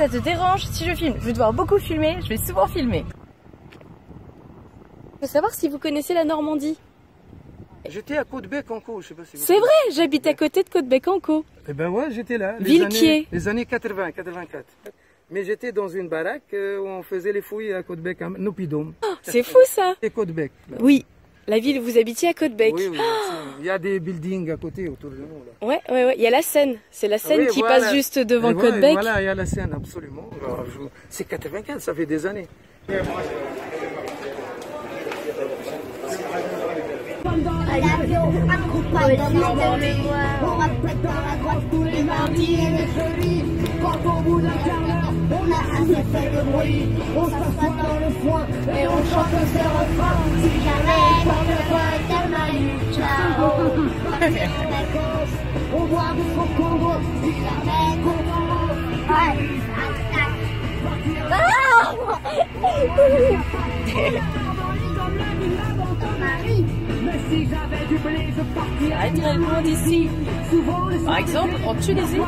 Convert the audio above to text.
ça te dérange si je filme. Je vais devoir beaucoup filmer, je vais souvent filmer. Je veux savoir si vous connaissez la Normandie. J'étais à Côte-Bec-en-Caux, je sais pas si vous... C'est vrai, j'habite à côté de Côte-Bec-en-Caux. Eh ben ouais, j'étais là. Villequier. Les années 80, 84. Mais j'étais dans une baraque où on faisait les fouilles à Côte-Bec-en-Opidome. Oh, c'est fou ça. C'est Caudebec. Oui, la ville où vous habitiez à Caudebec. Oui, oui, il y a des buildings à côté autour de nous. Là. Ouais. Il y a la Seine. C'est la Seine qui voilà. Passe juste devant Caudebec. Voilà, il y a la Seine, absolument. C'est 95, ça fait des années. Par exemple, en Tunisie.